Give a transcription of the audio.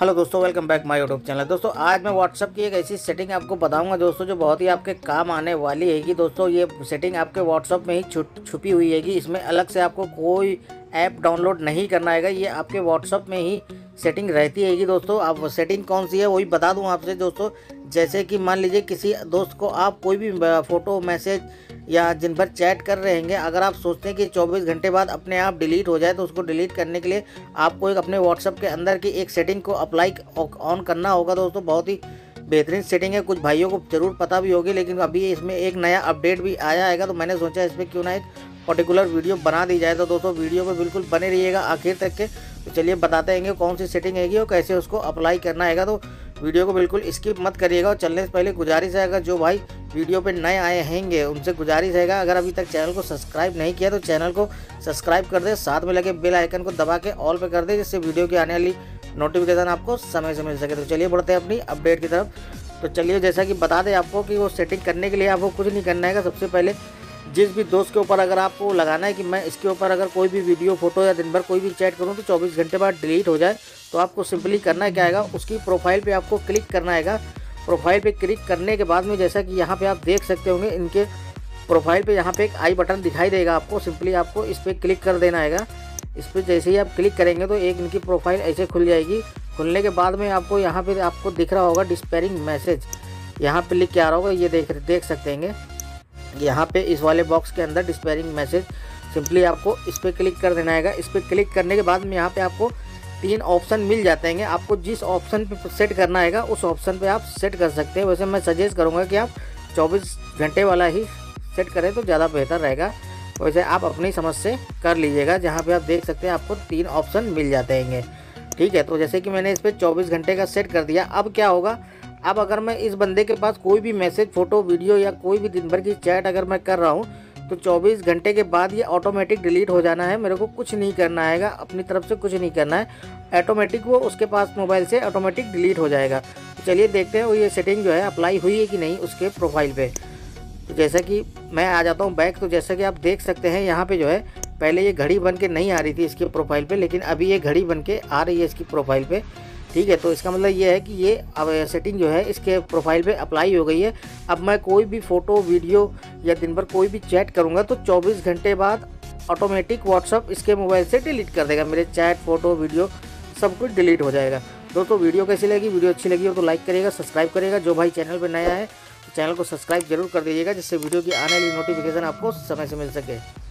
Hello दोस्तों, welcome back my YouTube channel. दोस्तों आज मैं व्हाट्सअप की एक ऐसी सेटिंग आपको बताऊंगा दोस्तों जो बहुत ही आपके काम आने वाली है कि दोस्तों ये सेटिंग आपके व्हाट्सअप में ही छुपी हुई है कि इसमें अलग से आपको कोई ऐप डाउनलोड नहीं करना है। ये आपके व्हाट्सअप में ही सेटिंग रहती है कि दोस्तों आप सेटिंग कौन सी है वही बता दूँ आपसे दोस्तों। जैसे कि मान लीजिए किसी दोस्त को आप कोई भी फ़ोटो मैसेज या दिन भर चैट कर रहे हैं, अगर आप सोचते हैं कि 24 घंटे बाद अपने आप डिलीट हो जाए तो उसको डिलीट करने के लिए आपको एक अपने व्हाट्सएप के अंदर की एक सेटिंग को अप्लाई ऑन करना होगा दोस्तों। बहुत ही बेहतरीन सेटिंग है, कुछ भाइयों को ज़रूर पता भी होगी, लेकिन अभी इसमें एक नया अपडेट भी आया है तो मैंने सोचा इस पर क्यों ना एक पर्टिकुलर वीडियो बना दी जाए। तो दोस्तों वीडियो पर बिल्कुल बने रहिएगा आखिर तक के। तो चलिए बताते हैं कौन सी सेटिंग हैगी और कैसे उसको अप्लाई करना हैगा, तो वीडियो को बिल्कुल स्किप मत करिएगा। और चलने से पहले गुजारिश है, अगर जो भाई वीडियो पे नए आए हैंगे उनसे गुजारिश हैगा अगर अभी तक चैनल को सब्सक्राइब नहीं किया तो चैनल को सब्सक्राइब कर दे, साथ में लगे बेल आइकन को दबा के ऑल पे कर दे जिससे वीडियो की आने वाली नोटिफिकेशन आपको समय से मिल सके। तो चलिए बढ़ते हैं अपनी अपडेट की तरफ। तो चलिए जैसा कि बता दें आपको कि वो सेटिंग करने के लिए आपको कुछ नहीं करना है। सबसे पहले जिस भी दोस्त के ऊपर अगर आपको लगाना है कि मैं इसके ऊपर अगर कोई भी वीडियो फोटो या दिन भर कोई भी चैट करूं तो 24 घंटे बाद डिलीट हो जाए, तो आपको सिंपली करना क्या आएगा, उसकी प्रोफाइल पे आपको क्लिक करना आएगा। प्रोफाइल पे क्लिक करने के बाद में जैसा कि यहाँ पे आप देख सकते होंगे इनके प्रोफाइल पे यहाँ पे एक आई बटन दिखाई देगा आपको, सिंपली आपको इस पर क्लिक कर देना आएगा। इस पर जैसे ही आप क्लिक करेंगे तो एक इनकी प्रोफाइल ऐसे खुल जाएगी। खुलने के बाद में आपको यहाँ पर आपको दिख रहा होगा डिस्पेयरिंग मैसेज, यहाँ पर लिख के आ रहा होगा, ये देख सकते हैं यहाँ पे इस वाले बॉक्स के अंदर डिस्पेयरिंग मैसेज। सिंपली आपको इस पर क्लिक कर देना है। इस पर क्लिक करने के बाद में यहाँ पे आपको 3 ऑप्शन मिल जाते हैं, आपको जिस ऑप्शन पे सेट करना है उस ऑप्शन पे आप सेट कर सकते हैं। वैसे मैं सजेस्ट करूँगा कि आप 24 घंटे वाला ही सेट करें तो ज़्यादा बेहतर रहेगा। वैसे आप अपनी समझ से कर लीजिएगा। जहाँ पर आप देख सकते हैं आपको 3 ऑप्शन मिल जाते हैं, ठीक है। तो जैसे कि मैंने इस पर 24 घंटे का सेट कर दिया। अब क्या होगा, अब अगर मैं इस बंदे के पास कोई भी मैसेज फोटो वीडियो या कोई भी दिन भर की चैट अगर मैं कर रहा हूँ तो 24 घंटे के बाद ये ऑटोमेटिक डिलीट हो जाना है। मेरे को कुछ नहीं करना है, अपनी तरफ से कुछ नहीं करना है, ऑटोमेटिक वो उसके पास मोबाइल से ऑटोमेटिक डिलीट हो जाएगा। तो चलिए देखते हैं वो ये सेटिंग जो है अप्लाई हुई है कि नहीं उसके प्रोफाइल पर। तो जैसा कि मैं आ जाता हूँ बैक। तो जैसा कि आप देख सकते हैं यहाँ पर जो है पहले ये घड़ी बन के नहीं आ रही थी इसके प्रोफाइल पर, लेकिन अभी ये घड़ी बन के आ रही है इसकी प्रोफाइल पर, ठीक है। तो इसका मतलब ये है कि ये अब सेटिंग जो है इसके प्रोफाइल पे अप्लाई हो गई है। अब मैं कोई भी फ़ोटो वीडियो या दिन भर कोई भी चैट करूँगा तो 24 घंटे बाद ऑटोमेटिक व्हाट्सअप इसके मोबाइल से डिलीट कर देगा, मेरे चैट फोटो वीडियो सब कुछ डिलीट हो जाएगा। दोस्तों वीडियो कैसी लगी, वीडियो अच्छी लगी हो तो लाइक करिएगा, सब्सक्राइब करिएगा। जो भाई चैनल पर नया है तो चैनल को सब्सक्राइब जरूर कर दीजिएगा जिससे वीडियो की आने वाली नोटिफिकेशन आपको समय से मिल सके।